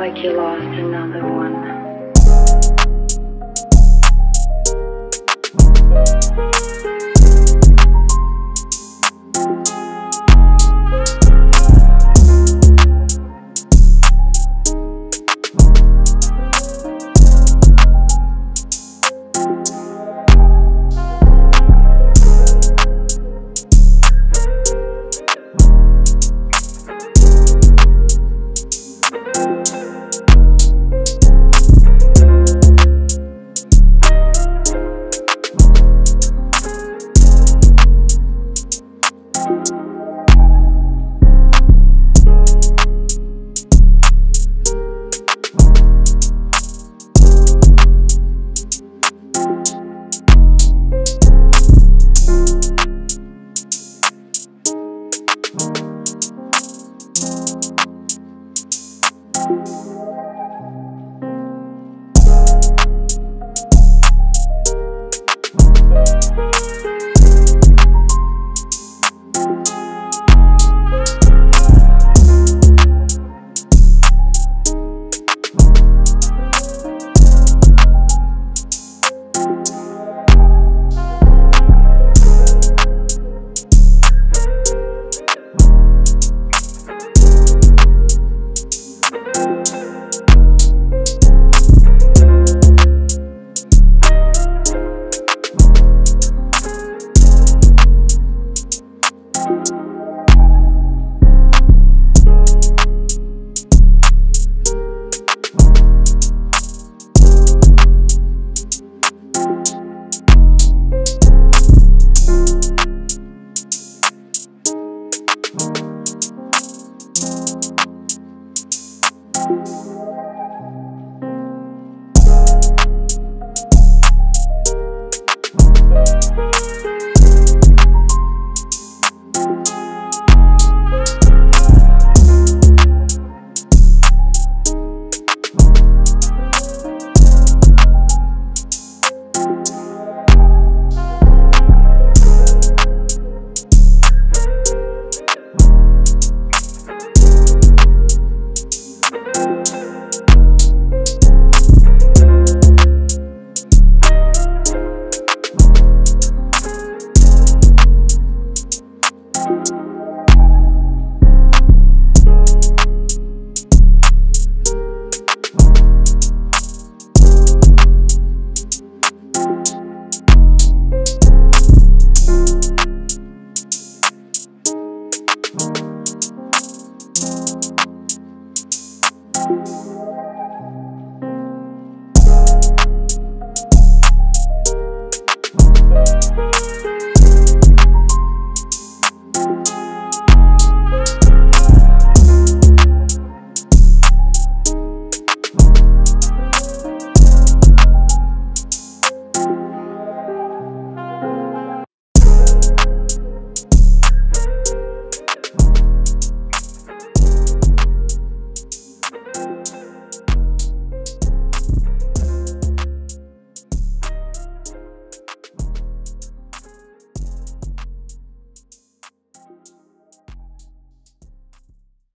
like you lost another one.